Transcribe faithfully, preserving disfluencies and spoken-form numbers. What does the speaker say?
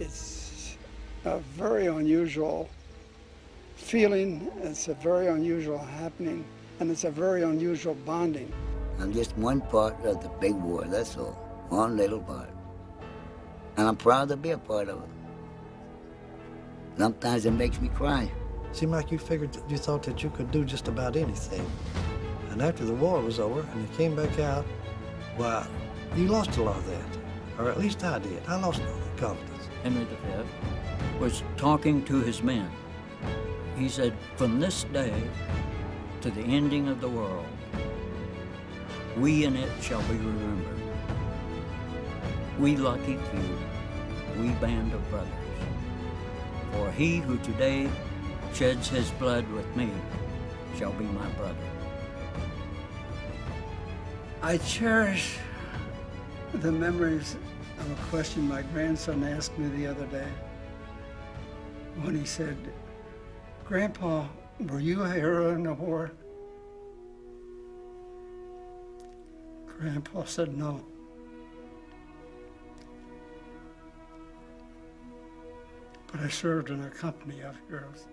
it's a very unusual feeling, it's a very unusual happening, and it's a very unusual bonding. I'm just one part of the big war, that's all. One little part. And I'm proud to be a part of it. Sometimes it makes me cry. Seemed like you figured, you thought that you could do just about anything. And after the war was over and you came back out, well, you lost a lot of that. Or at least I did. I lost all the confidence. Henry the Fifth was talking to his men. He said, from this day to the ending of the world, we in it shall be remembered. We lucky few, we band of brothers. For he who today sheds his blood with me shall be my brother. I cherish the memories of a question my grandson asked me the other day when he said, "Grandpa, were you a hero in the war?" Grandpa said no. But I served in a company of heroes.